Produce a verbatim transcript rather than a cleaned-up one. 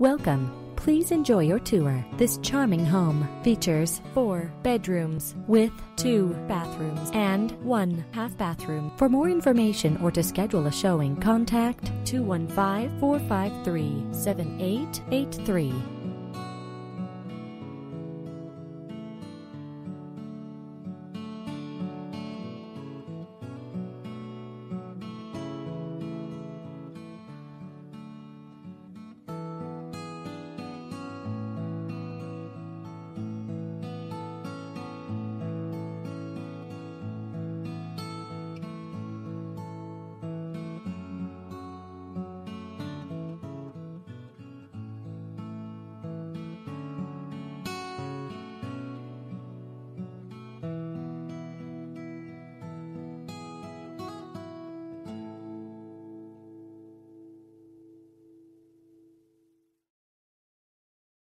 Welcome. Please enjoy your tour. This charming home features four bedrooms with two bathrooms and one half bathroom. For more information or to schedule a showing, contact two one five, four five three, seven eight eight three.